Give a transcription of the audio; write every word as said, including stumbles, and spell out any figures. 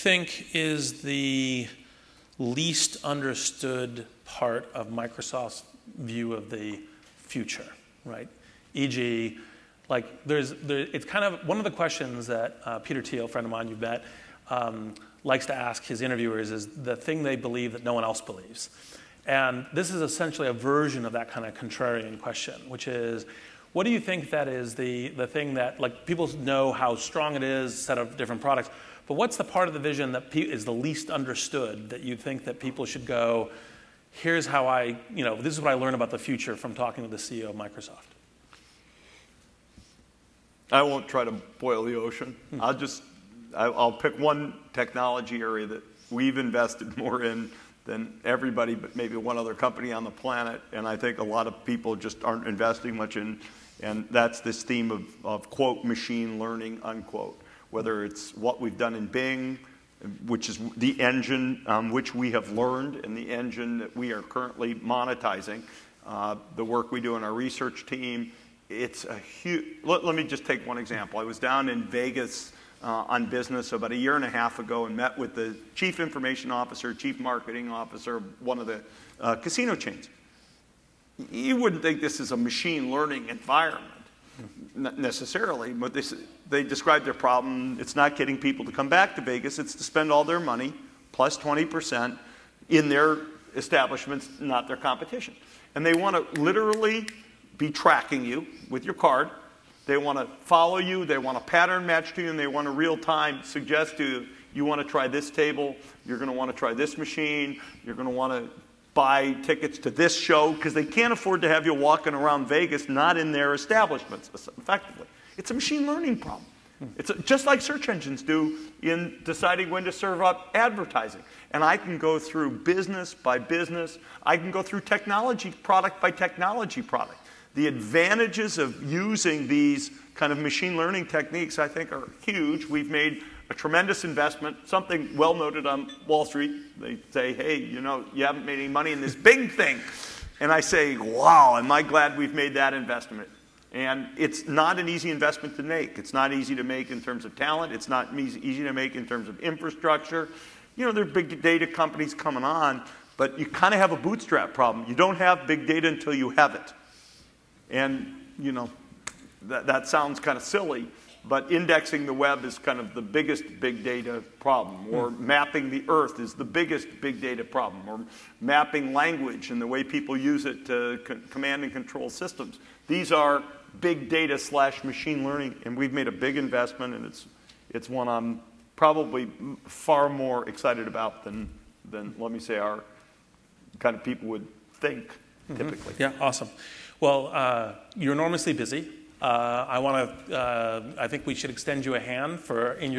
think is the least understood part of Microsoft's view of the future, right? for example, like there's, there, it's kind of one of the questions that uh, Peter Thiel, friend of mine, you bet, um, likes to ask his interviewers is the thing they believe that no one else believes. And this is essentially a version of that kind of contrarian question, which is, what do you think that is the, the thing that, like, people know how strong it is, set of different products, but what's the part of the vision that pe is the least understood that you think that people should go, here's how I, you know, this is what I learn about the future from talking to the C E O of Microsoft? I won't try to boil the ocean. Hmm. I'll just, I'll pick one technology area that we've invested more in than everybody, but maybe one other company on the planet, and I think a lot of people just aren't investing much in, and that's this theme of, of quote, machine learning, unquote. Whether it's what we've done in Bing, which is the engine um, which we have learned and the engine that we are currently monetizing, uh, the work we do in our research team. It's a huge, let, let me just take one example. I was down in Vegas uh, on business about a year and a half ago and met with the chief information officer, chief marketing officer of one of the uh, casino chains. You wouldn't think this is a machine learning environment, not necessarily, but this, they described their problem. It's not getting people to come back to Vegas. It's to spend all their money, plus twenty percent, in their establishments, not their competition. And they want to literally be tracking you with your card. They want to follow you. They want to pattern match to you, and they want to real-time suggest to you, you want to try this table. You're going to want to try this machine. You're going to want to buy tickets to this show, because they can't afford to have you walking around Vegas not in their establishments, effectively. It's a machine learning problem. It's a, just like search engines do in deciding when to serve up advertising. And I can go through business by business. I can go through technology product by technology product. The advantages of using these kind of machine learning techniques, I think, are huge. We've made a tremendous investment, something well noted on Wall Street. They say, hey, you know, you haven't made any money in this big thing. And I say, wow, am I glad we've made that investment. And it's not an easy investment to make. It's not easy to make in terms of talent. It's not easy to make in terms of infrastructure. You know, there are big data companies coming on, but you kind of have a bootstrap problem. You don't have big data until you have it. And, you know, that, that sounds kind of silly, but indexing the web is kind of the biggest big data problem, or mapping the earth is the biggest big data problem, or mapping language and the way people use it to command and control systems. These are big data slash machine learning, and we've made a big investment, and it's, it's one I'm probably far more excited about than, than, let me say, our kind of people would think, mm-hmm. typically. Yeah, awesome. Well, uh, you're enormously busy. Uh, I want to. Uh, I think we should extend you a hand for in your.